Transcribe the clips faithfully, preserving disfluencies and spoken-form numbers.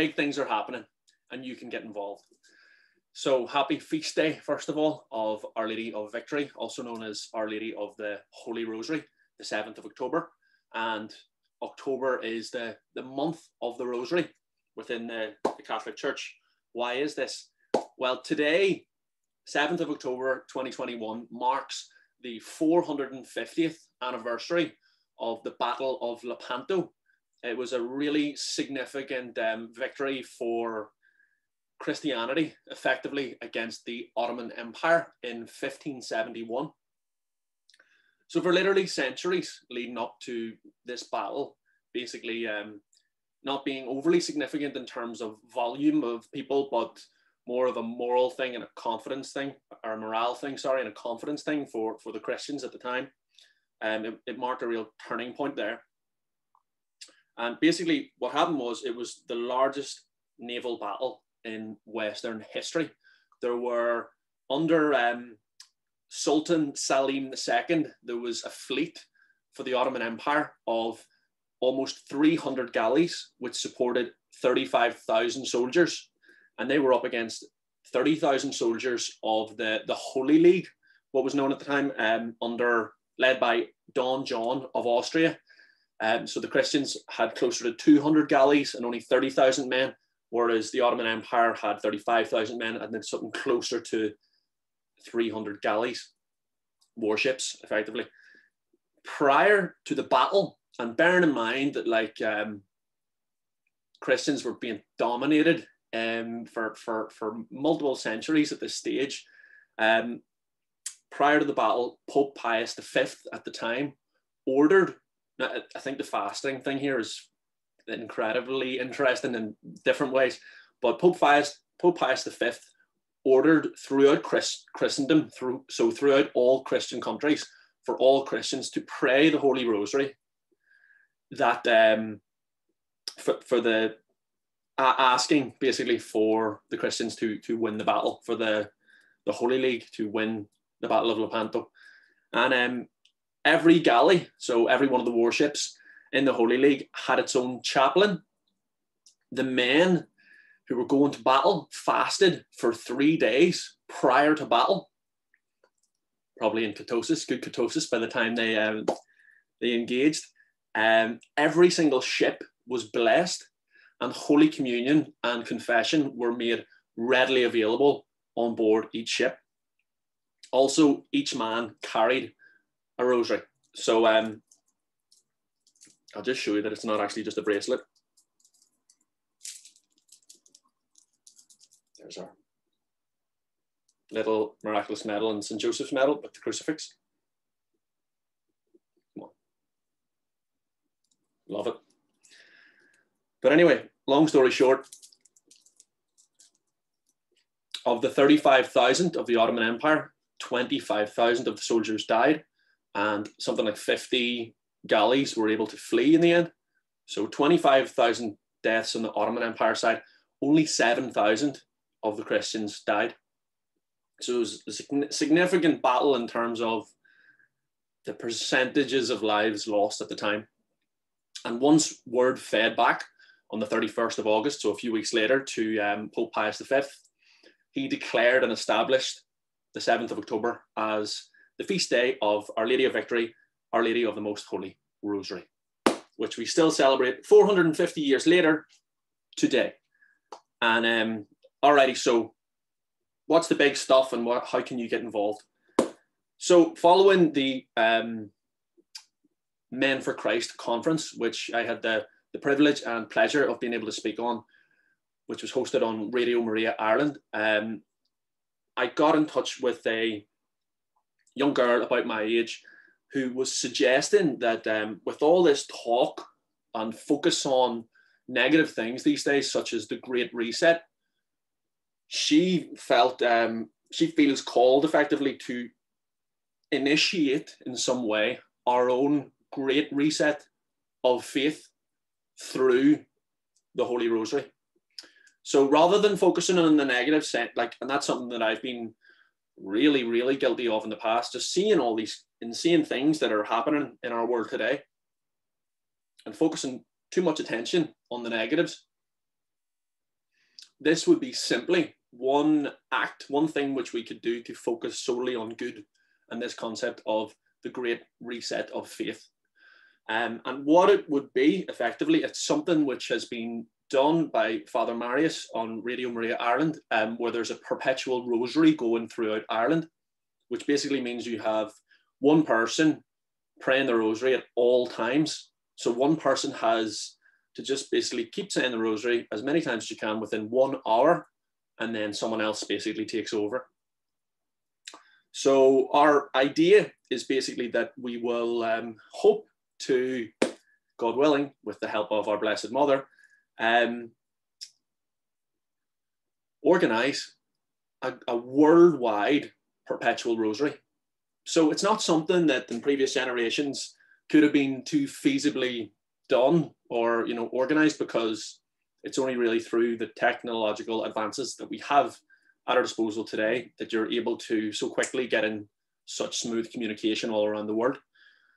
big things are happening and you can get involved. So happy feast day, first of all, of Our Lady of Victory, also known as Our Lady of the Holy Rosary, the seventh of October. And October is the, the month of the Rosary within the, the Catholic Church. Why is this? Well, today, seventh of October twenty twenty-one, marks the four hundred fiftieth anniversary of the Battle of Lepanto. It was a really significant um, victory for Christianity, effectively against the Ottoman Empire in fifteen seventy-one. So for literally centuries leading up to this battle, basically um, not being overly significant in terms of volume of people, but more of a moral thing and a confidence thing, or a morale thing, sorry, and a confidence thing for, for the Christians at the time. Um, it, it marked a real turning point there. And basically what happened was it was the largest naval battle in Western history. There were, under um, Sultan Selim the Second, there was a fleet for the Ottoman Empire of almost three hundred galleys, which supported thirty-five thousand soldiers. And they were up against thirty thousand soldiers of the, the Holy League, what was known at the time, um, under led by Don John of Austria. Um, so the Christians had closer to two hundred galleys and only thirty thousand men, whereas the Ottoman Empire had thirty-five thousand men and then something closer to three hundred galleys, warships, effectively. Prior to the battle, and bearing in mind that like um, Christians were being dominated um, for, for, for multiple centuries at this stage, um, prior to the battle, Pope Pius the Fifth at the time ordered, now I think the fasting thing here is incredibly interesting in different ways, but Pope Pius, Pope Pius the Fifth ordered throughout Christ, Christendom, through, so throughout all Christian countries, for all Christians to pray the Holy Rosary, that um, for, for the uh, asking basically for the Christians to, to win the battle, for the, the Holy League to win the Battle of Lepanto. And um, every galley, so every one of the warships in the Holy League had its own chaplain. The men who were going to battle fasted for three days prior to battle, probably in ketosis, good ketosis by the time they, um, they engaged. Um, every single ship was blessed, and Holy Communion and confession were made readily available on board each ship. Also, each man carried a rosary. So um, I'll just show you that it's not actually just a bracelet. There's our little miraculous medal and Saint Joseph's medal with the crucifix. Come on. Love it. But anyway, long story short, of the thirty-five thousand of the Ottoman Empire, twenty-five thousand of the soldiers died, and something like fifty galleys were able to flee in the end. So twenty-five thousand deaths on the Ottoman Empire side, only seven thousand of the Christians died. So it was a significant battle in terms of the percentages of lives lost at the time. And once word fed back on the thirty-first of August, so a few weeks later, to um, Pope Pius the Fifth, he declared and established the seventh of October as the feast day of Our Lady of Victory, Our Lady of the Most Holy Rosary, which we still celebrate four hundred fifty years later today. And um, alrighty, so what's the big stuff and what, how can you get involved? So following the um, Men for Christ conference, which I had the, the privilege and pleasure of being able to speak on, which was hosted on Radio Maria Ireland, um, I got in touch with a young girl about my age who was suggesting that um, with all this talk and focus on negative things these days, such as the Great Reset, she felt, um, she feels called effectively to initiate in some way our own Great Reset of faith through the Holy Rosary. So rather than focusing on the negative set, like, and that's something that I've been really, really guilty of in the past, just seeing all these insane things that are happening in our world today and focusing too much attention on the negatives, this would be simply one act, one thing which we could do to focus solely on good, and this concept of the Great Reset of faith. Um, and what it would be, effectively, it's something which has been done by Father Marius on Radio Maria Ireland, um, where there's a perpetual rosary going throughout Ireland, which basically means you have one person praying the rosary at all times. So one person has to just basically keep saying the rosary as many times as you can within one hour, and then someone else basically takes over. So our idea is basically that we will um, hope to, God willing, with the help of our Blessed Mother, um, organize a, a worldwide perpetual rosary. So it's not something that in previous generations could have been too feasibly done or, you know, organized, because it's only really through the technological advances that we have at our disposal today that you're able to so quickly get in such smooth communication all around the world.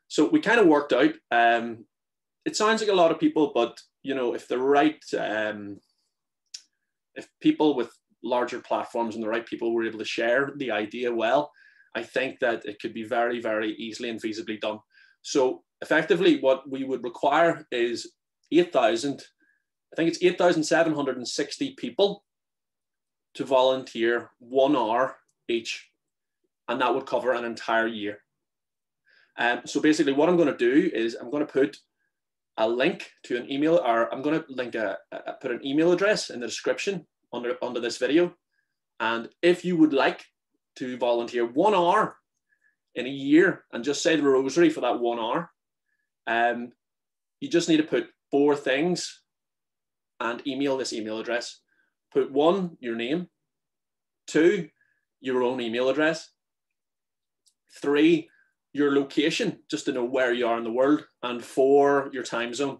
So we kind of worked out, um, it sounds like a lot of people, but, you know, if the right, um, if people with larger platforms and the right people were able to share the idea well, I think that it could be very, very easily and feasibly done. So effectively what we would require is eight thousand, I think it's eight thousand seven hundred sixty people to volunteer one hour each, and that would cover an entire year. Um, so basically what I'm going to do is I'm going to put a link to an email, or I'm going to link a, a, put an email address in the description under, under this video. And if you would like to volunteer one hour in a year and just say the rosary for that one hour, um, you just need to put four things and email this email address. Put one, your name; two, your own email address; three, your location, just to know where you are in the world; and four, your time zone.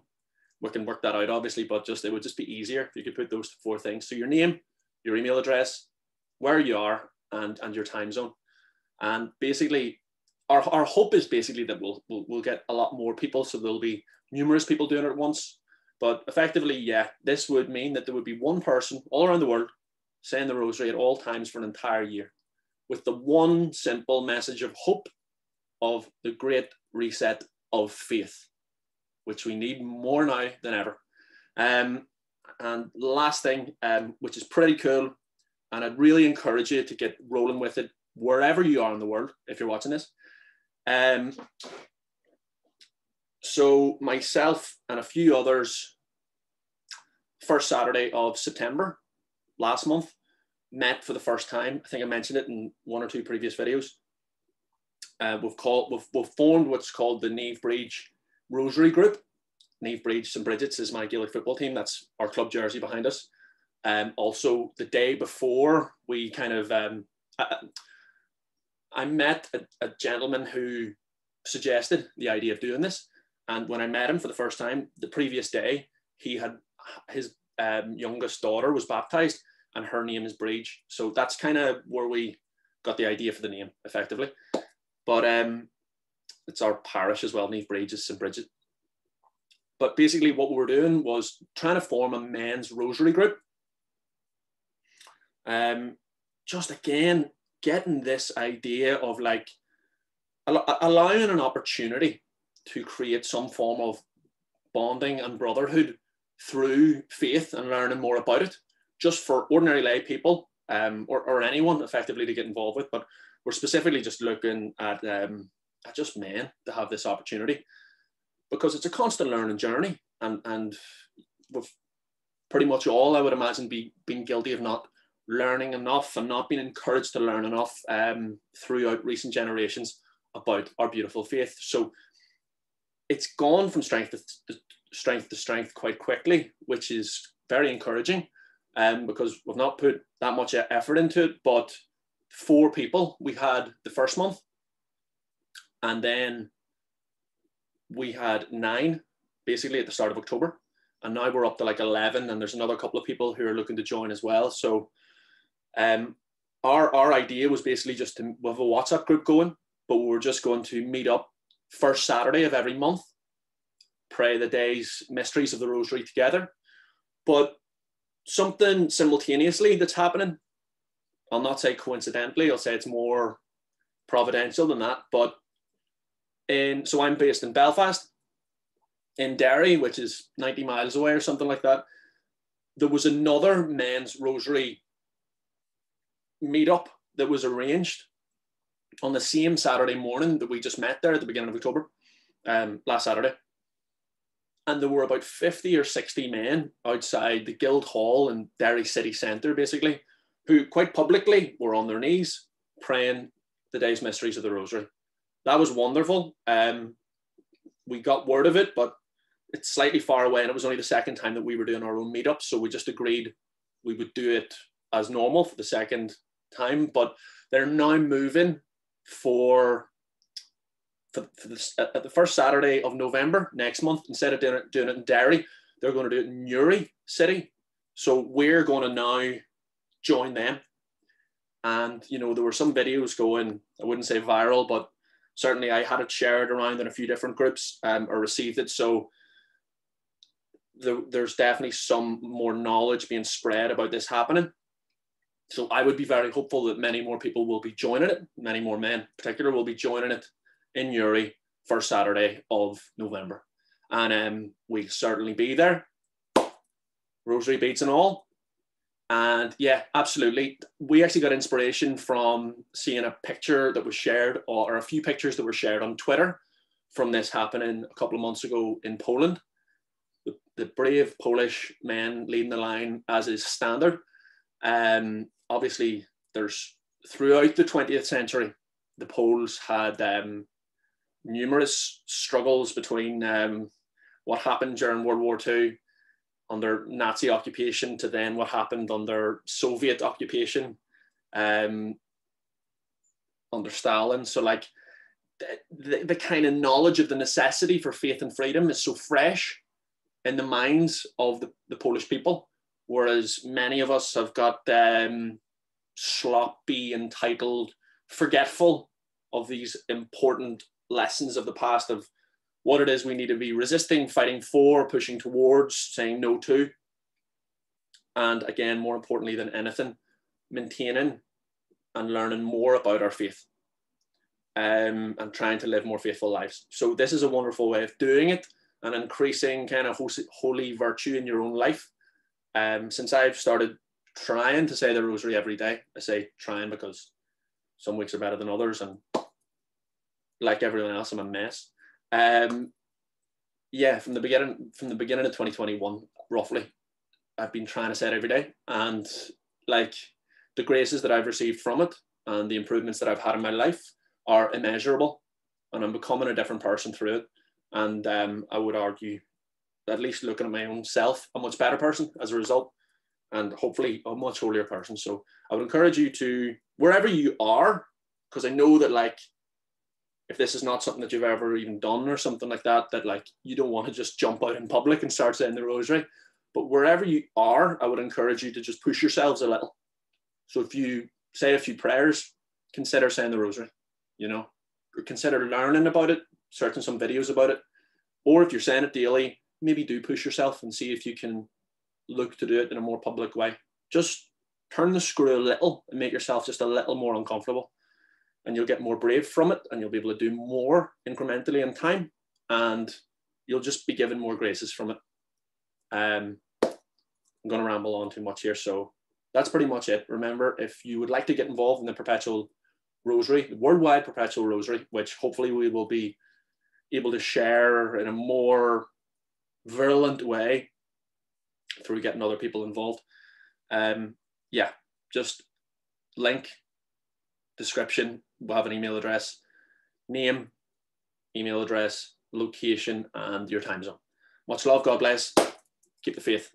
We can work that out, obviously, but just it would just be easier if you could put those four things. So your name, your email address, where you are, and, and your time zone. And basically, our, our hope is basically that we'll, we'll, we'll get a lot more people, so there'll be numerous people doing it at once. But effectively, yeah, this would mean that there would be one person all around the world saying the rosary at all times for an entire year, with the one simple message of hope of the Great Reset of faith, which we need more now than ever. Um, and last thing, um, which is pretty cool, and I'd really encourage you to get rolling with it wherever you are in the world, if you're watching this. Um, so myself and a few others, first Saturday of September, last month, met for the first time. I think I mentioned it in one or two previous videos. Uh, we've, called, we've, we've formed what's called the Naomh Bríd Rosary Group. Naomh Bríd Saint Bridget's is my Gaelic football team. That's our club jersey behind us. Um, also, the day before, we kind of, um, I, I met a, a gentleman who suggested the idea of doing this. And when I met him for the first time, the previous day, he had, his um, youngest daughter was baptized, and her name is Bríd. So that's kind of where we got the idea for the name, effectively. But um, it's our parish as well, Naomh Bríd is Saint Bridget. But basically what we were doing was trying to form a men's rosary group. Um, just again, getting this idea of like al allowing an opportunity to create some form of bonding and brotherhood through faith and learning more about it, just for ordinary lay people, um, or, or anyone effectively to get involved with. But we're specifically just looking at, um, at just men to have this opportunity, because it's a constant learning journey. And, and we've pretty much all, I would imagine, be, been guilty of not learning enough and not being encouraged to learn enough um, throughout recent generations about our beautiful faith. So it's gone from strength to strength to strength quite quickly, which is very encouraging, um, because we've not put that much effort into it. But four people we had the first month, and then we had nine basically at the start of October, and now we're up to like eleven, and there's another couple of people who are looking to join as well. So um, our, our idea was basically just to have a WhatsApp group going, but we were just going to meet up first Saturday of every month, pray the day's mysteries of the rosary together. But something simultaneously that's happening. I'll not say coincidentally, I'll say it's more providential than that. But in, so I'm based in Belfast, in Derry, which is ninety miles away or something like that. There was another men's rosary meetup that was arranged on the same Saturday morning that we just met there at the beginning of October, um, last Saturday. And there were about fifty or sixty men outside the Guild Hall in Derry city centre, basically, who quite publicly were on their knees praying the day's mysteries of the Rosary. That was wonderful. Um, we got word of it, but it's slightly far away, and it was only the second time that we were doing our own meetup, so we just agreed we would do it as normal for the second time. But they're now moving for, for, for the, at the first Saturday of November next month, instead of doing it, doing it in Derry, they're going to do it in Newry City. So we're going to now join them. And, you know, there were some videos going, I wouldn't say viral, but certainly I had it shared around in a few different groups, um, or received it. So there, there's definitely some more knowledge being spread about this happening. So I would be very hopeful that many more people will be joining it. Many more men in particular will be joining it in Newry first Saturday of November. And um, we'll certainly be there, rosary beads and all. And yeah, absolutely. We actually got inspiration from seeing a picture that was shared, or a few pictures that were shared on Twitter from this happening a couple of months ago in Poland. The, the brave Polish men leading the line, as is standard. Um, obviously, there's throughout the twentieth century, the Poles had um, numerous struggles between um, what happened during World War Two under Nazi occupation to then what happened under Soviet occupation, um, under Stalin. So like the, the kind of knowledge of the necessity for faith and freedom is so fresh in the minds of the, the Polish people. Whereas many of us have got um, sloppy, entitled, forgetful of these important lessons of the past, of what it is we need to be resisting, fighting for, pushing towards, saying no to. And again, more importantly than anything, maintaining and learning more about our faith, um, and trying to live more faithful lives. So this is a wonderful way of doing it and increasing kind of holy virtue in your own life. Um, since I've started trying to say the rosary every day, I say trying because some weeks are better than others, and like everyone else, I'm a mess. Um, yeah, from the beginning, from the beginning of twenty twenty-one, roughly, I've been trying to say it every day, and like the graces that I've received from it and the improvements that I've had in my life are immeasurable, and I'm becoming a different person through it. And um, I would argue, at least looking at my own self, a much better person as a result, and hopefully a much holier person. So I would encourage you to, wherever you are, because I know that like, if this is not something that you've ever even done or something like that, that like, you don't want to just jump out in public and start saying the rosary, but wherever you are, I would encourage you to just push yourselves a little. So if you say a few prayers, consider saying the rosary, you know, or consider learning about it, searching some videos about it, or if you're saying it daily, maybe do push yourself and see if you can look to do it in a more public way. Just turn the screw a little and make yourself just a little more uncomfortable, and you'll get more brave from it, and you'll be able to do more incrementally in time, and you'll just be given more graces from it. Um, I'm going to ramble on too much here, so that's pretty much it. Remember, if you would like to get involved in the Perpetual Rosary, the Worldwide Perpetual Rosary, which hopefully we will be able to share in a more virulent way through getting other people involved, um yeah just link description, we'll have an email address, name, email address, location, and your time zone. Much love, God bless, keep the faith.